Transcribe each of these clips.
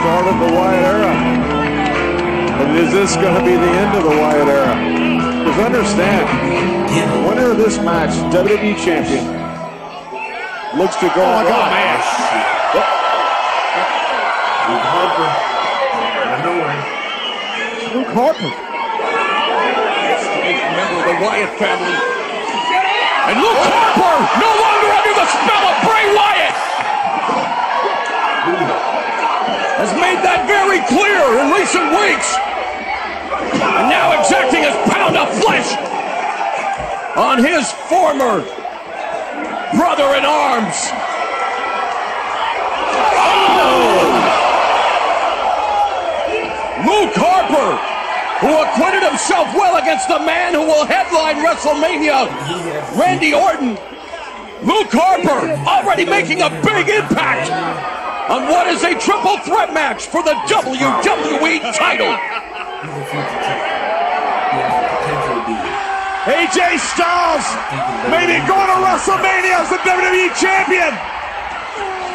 start of the Wyatt era. And is this going to be the end of the Wyatt era? Because understand, the winner of this match, WWE champion, looks to go on. Oh my God, man. Luke Harper. I know him. Luke Harper. He's a member of the Wyatt family. And Luke Harper, no longer under the spell of Bray Wyatt, has made that very clear in recent weeks, and now exacting his pound of flesh on his former brother in arms. Oh! Luke Harper, who acquitted himself well against the man who will headline WrestleMania, Randy Orton. Luke Harper already making a big impact on what is a triple threat match for the WWE title. AJ Styles maybe going to WrestleMania as the WWE champion.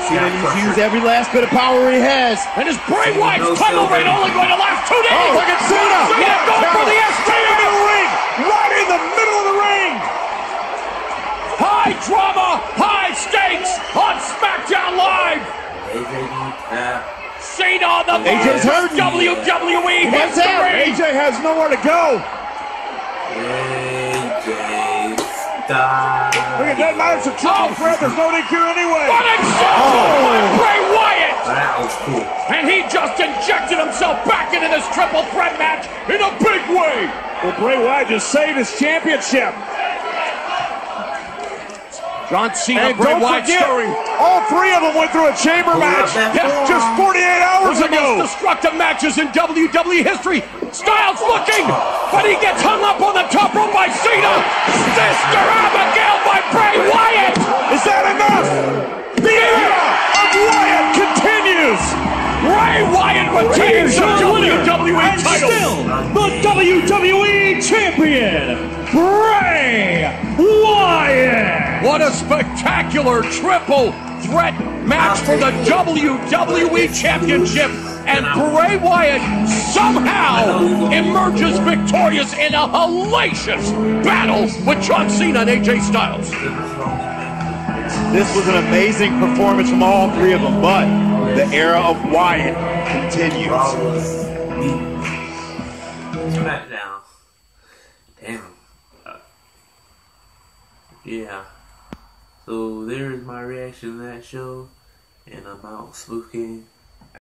He's going to use every last bit of power he has. And his Bray Wyatt's title reign only going to last 2 days. Oh, look at Cena. Cena going for the STL. Right in the middle of the ring. High drama, high stakes on SmackDown Live. Cena on the AJ's hurt. WWE history. AJ has nowhere to go. AJ Styles. Look at that match. It's a triple threat. There's no DQ anyway. What a shot by Bray Wyatt. That was cool. And he just injected himself back into this triple threat match in a big way. Well, Bray Wyatt just saved his championship. John Cena, and Bray Wyatt story. All three of them went through a chamber match just 48 hours ago. Most destructive matches in WWE history. Styles looking, but he gets hung up on the top rope by Cena. Sister Abigail by Bray Wyatt. Is that enough? The era of Wyatt continues. Bray Wyatt retains the WWE title. Still the WWE champion, Bray Wyatt. What a spectacular triple threat match for the WWE Championship, and Bray Wyatt somehow emerges victorious in a hellacious battle with John Cena and AJ Styles. This was an amazing performance from all three of them, but the era of Wyatt continues. SmackDown. Damn. Yeah. So there is my reaction to that show, and I'm out spooking.